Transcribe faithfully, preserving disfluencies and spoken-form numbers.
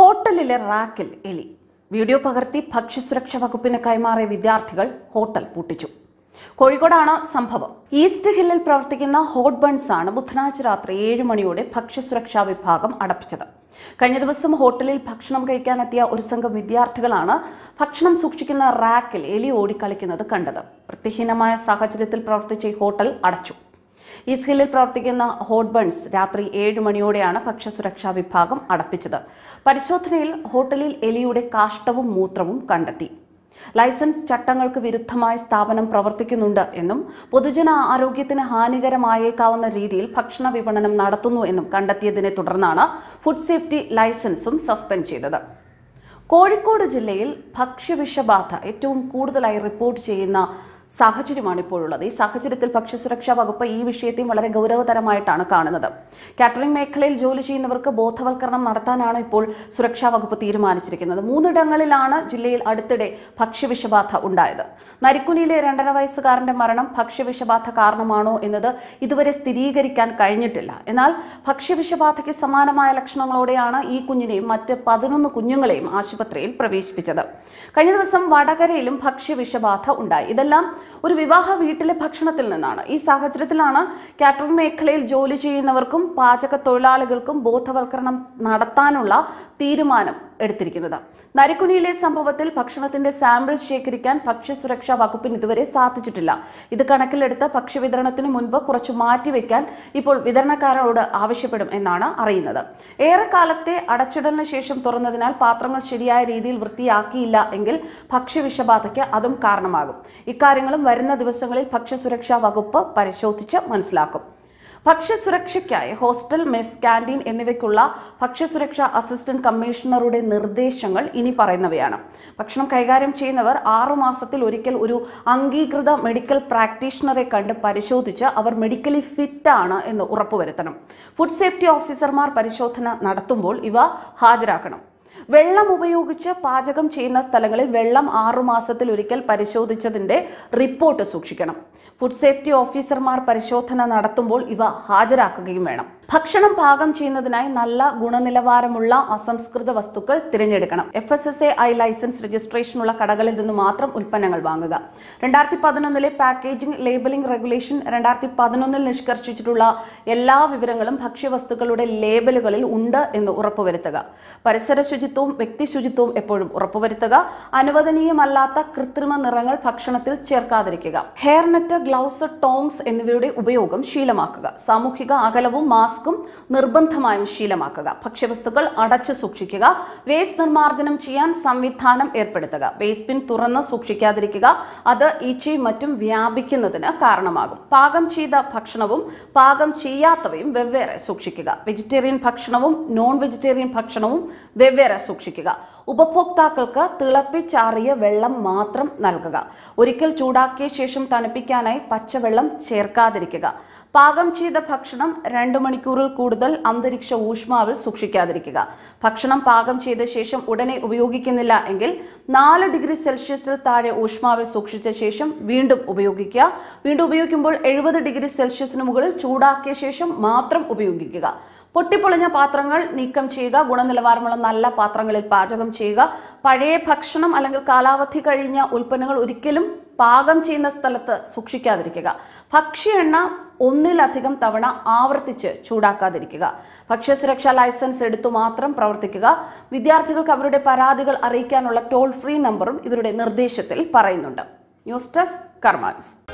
ഹോട്ടലിലെ റാക്കിൽ എലി. വീഡിയോ പകർത്തി ഭക്ഷ്യസുരക്ഷാ വകുപ്പിന് കൈമാറിയ വിദ്യാർത്ഥികൾ ഹോട്ടൽ പൂട്ടിച്ചു. കോഴിക്കോടാണ് സംഭവം. ഈസ്റ്റ് ഹില്ലിൽ പ്രവർത്തിക്കുന്ന ഹോട്ട് ബൺസ് ആണ് ബുധനാഴ്ച രാത്രി ഏഴ് മണിയോടെ ഭക്ഷ്യസുരക്ഷാ വിഭാഗം അടപ്പിച്ചത്. കഴിഞ്ഞ ദിവസം ഹോട്ടലിൽ ഭക്ഷണം കഴിക്കാനെത്തിയ ഒരു സംഘം വിദ്യാർത്ഥികളാണ് ഭക്ഷണം സൂക്ഷിക്കുന്ന റാക്കിൽ എലി ഓടിക്കളിക്കുന്നത് കണ്ടത്. വൃത്തിഹീനമായ സാഹചര്യത്തിൽ പ്രവർത്തിച്ച ഈ ഹോട്ടൽ അടച്ചു. ഈസ്റ്റ് ഹില്ലിൽ പ്രവർത്തിക്കുന്ന ഹോട്ട് ബൺസ് രാത്രി ഏഴ് മണിയോടെയാണ് ഭക്ഷ്യസുരക്ഷാ വിഭാഗം അടപ്പിച്ചത്. പരിശോധനയിൽ ഹോട്ടലിൽ എലിയുടെ കാഷ്ടവും മൂത്രവും കണ്ടെത്തി. ലൈസൻസ് ചട്ടങ്ങൾക്ക് വിരുദ്ധമായി സ്ഥാപനം പ്രവർത്തിക്കുന്നുണ്ട് എന്നും പൊതുജന ആരോഗ്യത്തിന് ഹാനികരമായേക്കാവുന്ന രീതിയിൽ ഭക്ഷണ വിപണനം നടത്തുന്നു എന്നും കണ്ടെത്തിയതിനെ തുടർന്നാണ് ഫുഡ് സേഫ്റ്റി ലൈസൻസും സസ്പെൻഡ് ചെയ്തത്. കോഴിക്കോട് ജില്ലയിൽ ഭക്ഷ്യവിഷബാധ ഏറ്റവും കൂടുതലായി റിപ്പോർട്ട് ചെയ്യുന്ന സാഹചര്യമാണ് ഇപ്പോഴുള്ളത്. ഈ സാഹചര്യത്തിൽ ഭക്ഷ്യസുരക്ഷാ വകുപ്പ് ഈ വിഷയത്തെയും വളരെ ഗൗരവതരമായിട്ടാണ് കാണുന്നത്. കാറ്ററിംഗ് മേഖലയിൽ ജോലി ചെയ്യുന്നവർക്ക് ബോധവൽക്കരണം നടത്താനാണ് ഇപ്പോൾ സുരക്ഷാ വകുപ്പ് തീരുമാനിച്ചിരിക്കുന്നത്. മൂന്നിടങ്ങളിലാണ് ജില്ലയിൽ അടുത്തിടെ ഭക്ഷ്യവിഷബാധ ഉണ്ടായത്. നരിക്കുനിയിലെ രണ്ടര വയസ്സുകാരന്റെ മരണം ഭക്ഷ്യവിഷബാധ കാരണമാണോ എന്നത് ഇതുവരെ സ്ഥിരീകരിക്കാൻ കഴിഞ്ഞിട്ടില്ല. എന്നാൽ ഭക്ഷ്യവിഷബാധയ്ക്ക് സമാനമായ ലക്ഷണങ്ങളോടെയാണ് ഈ കുഞ്ഞിനെയും മറ്റ് പതിനൊന്ന് കുഞ്ഞുങ്ങളെയും ആശുപത്രിയിൽ പ്രവേശിപ്പിച്ചത്. കഴിഞ്ഞ ദിവസം വടകരയിലും ഭക്ഷ്യവിഷബാധ ഉണ്ടായി. ഇതെല്ലാം ഒരു വിവാഹ വീട്ടിലെ ഭക്ഷണത്തിൽ നിന്നാണ്. ഈ സാഹചര്യത്തിലാണ് കാറ്ററിംഗ് മേഖലയിൽ ജോലി ചെയ്യുന്നവർക്കും പാചക തൊഴിലാളികൾക്കും ബോധവൽക്കരണം നടത്താനുള്ള തീരുമാനം എടുത്തിരിക്കുന്നത്. നരിക്കുനിയിലെ സംഭവത്തിൽ ഭക്ഷണത്തിന്റെ സാമ്പിൾ ശേഖരിക്കാൻ ഭക്ഷ്യസുരക്ഷാ വകുപ്പിന് ഇതുവരെ സാധിച്ചിട്ടില്ല. ഇത് കണക്കിലെടുത്ത് ഭക്ഷ്യവിതരണത്തിന് മുൻപ് കുറച്ച് മാറ്റിവെക്കാൻ ഇപ്പോൾ വിതരണക്കാരോട് ആവശ്യപ്പെടും എന്നാണ് അറിയുന്നത്. ഏറെക്കാലത്തെ അടച്ചിടലിന് ശേഷം തുറന്നതിനാൽ പാത്രങ്ങൾ ശരിയായ രീതിയിൽ വൃത്തിയാക്കിയില്ല എങ്കിൽ ഭക്ഷ്യവിഷബാധയ്ക്ക് അതും കാരണമാകും. ഇക്കാര്യങ്ങളും വരുന്ന ദിവസങ്ങളിൽ ഭക്ഷ്യസുരക്ഷാ വകുപ്പ് പരിശോധിച്ച് മനസ്സിലാക്കും. ഭക്ഷ്യസുരക്ഷയ്ക്കായി ഹോസ്റ്റൽ, മെസ്, ക്യാൻറ്റീൻ എന്നിവയ്ക്കുള്ള ഭക്ഷ്യസുരക്ഷാ അസിസ്റ്റന്റ് കമ്മീഷണറുടെ നിർദ്ദേശങ്ങൾ ഇനി പറയുന്നവയാണ്. ഭക്ഷണം കൈകാര്യം ചെയ്യുന്നവർ ആറു മാസത്തിൽ ഒരിക്കൽ ഒരു അംഗീകൃത മെഡിക്കൽ പ്രാക്ടീഷണറെ കണ്ട് പരിശോധിച്ച് അവർ മെഡിക്കലി ഫിറ്റാണ് എന്ന് ഉറപ്പുവരുത്തണം. ഫുഡ് സേഫ്റ്റി ഓഫീസർമാർ പരിശോധന നടത്തുമ്പോൾ ഇവ ഹാജരാക്കണം. വെള്ളം ഉപയോഗിച്ച് പാചകം ചെയ്യുന്ന സ്ഥലങ്ങളിൽ വെള്ളം ആറുമാസത്തിൽ ഒരിക്കൽ പരിശോധിച്ചതിൻ്റെ റിപ്പോർട്ട് സൂക്ഷിക്കണം. ഫുഡ് സേഫ്റ്റി ഓഫീസർമാർ പരിശോധന നടത്തുമ്പോൾ ഇവ ഹാജരാക്കുകയും വേണം. ഭക്ഷണം പാകം ചെയ്യുന്നതിനായി നല്ല ഗുണനിലവാരമുള്ള അസംസ്കൃത വസ്തുക്കൾ തിരഞ്ഞെടുക്കണം. F S S A I licence രജിസ്ട്രേഷനുള്ള കടകളിൽ നിന്ന് മാത്രം ഉൽപ്പന്നങ്ങൾ വാങ്ങുക. രണ്ടായിരത്തി പതിനൊന്നിലെ പാക്കേജിംഗ് ലേബലിംഗ് റെഗുലേഷൻ രണ്ടായിരത്തി പതിനൊന്നിൽ നിഷ്കർഷിച്ചിട്ടുള്ള എല്ലാ വിവരങ്ങളും ഭക്ഷ്യവസ്തുക്കളുടെ ലേബലുകളിൽ ഉണ്ട് എന്ന് ഉറപ്പുവരുത്തുക. പരിസര ശുചിത്വവും വ്യക്തി ശുചിത്വവും എപ്പോഴും ഉറപ്പുവരുത്തുക. അനുവദനീയമല്ലാത്ത കൃത്രിമ നിറങ്ങൾ ഭക്ഷണത്തിൽ ചേർക്കാതിരിക്കുക. ഹെയർനെറ്റ്, ഗ്ലൗസ്, ടോങ്സ് എന്നിവയുടെ ഉപയോഗം ശീലമാക്കുക. സാമൂഹിക അകലവും മാസ്കും നിർബന്ധമായും ശീലമാക്കുക. ഭക്ഷ്യവസ്തുക്കൾ അടച്ചു സൂക്ഷിക്കുക. വേസ്റ്റ് നിർമാർജനം ചെയ്യാൻ സംവിധാനം ഏർപ്പെടുത്തുക. വേസ്റ്റ് ബിൻ തുറന്ന് സൂക്ഷിക്കാതിരിക്കുക. അത് ഈച്ചയും മറ്റും വ്യാപിക്കുന്നതിന് കാരണമാകും. പാകം ചെയ്ത ഭക്ഷണവും പാകം ചെയ്യാത്തവയും വെവ്വേറെ സൂക്ഷിക്കുക. വെജിറ്റേറിയൻ ഭക്ഷണവും നോൺ വെജിറ്റേറിയൻ ഭക്ഷണവും വെവ്വേറെ സൂക്ഷിക്കുക. ഉപഭോക്താക്കൾക്ക് തിളപ്പിച്ചാറിയ വെള്ളം മാത്രം നൽകുക. ഒരിക്കൽ ചൂടാക്കിയ ശേഷം തണുപ്പിക്കാനായി പച്ചവെള്ളം ചേർക്കാതിരിക്കുക. പാകം ചെയ്ത ഭക്ഷണം രണ്ട് മണിക്കൂറിൽ കൂടുതൽ അന്തരീക്ഷ ഊഷ്മാവിൽ സൂക്ഷിക്കാതിരിക്കുക. ഭക്ഷണം പാകം ചെയ്ത ശേഷം ഉടനെ ഉപയോഗിക്കുന്നില്ല എങ്കിൽ നാല് ഡിഗ്രി സെൽഷ്യസിൽ താഴെ ഊഷ്മാവിൽ സൂക്ഷിച്ച ശേഷം വീണ്ടും ഉപയോഗിക്കുക. വീണ്ടും ഉപയോഗിക്കുമ്പോൾ എഴുപത് ഡിഗ്രി സെൽഷ്യസിന് മുകളിൽ ചൂടാക്കിയ ശേഷം മാത്രം ഉപയോഗിക്കുക. പൊട്ടിപ്പൊളിഞ്ഞ പാത്രങ്ങൾ നീക്കം ചെയ്യുക. ഗുണനിലവാരമുള്ള നല്ല പാത്രങ്ങളിൽ പാചകം ചെയ്യുക. പഴയ ഭക്ഷണം അല്ലെങ്കിൽ കാലാവധി കഴിഞ്ഞ ഉൽപ്പന്നങ്ങൾ ഒരിക്കലും പാകം ചെയ്യുന്ന സ്ഥലത്ത് സൂക്ഷിക്കാതിരിക്കുക. ഭക്ഷ്യ എണ്ണ ഒന്നിലധികം തവണ ആവർത്തിച്ച് ചൂടാക്കാതിരിക്കുക. ഭക്ഷ്യസുരക്ഷാ ലൈസൻസ് എടുത്തു മാത്രം പ്രവർത്തിക്കുക. വിദ്യാർത്ഥികൾക്ക് അവരുടെ പരാതികൾ അറിയിക്കാനുള്ള ടോൾ ഫ്രീ നമ്പറും ഇവരുടെ നിർദ്ദേശത്തിൽ പറയുന്നുണ്ട്. News desk Karma news.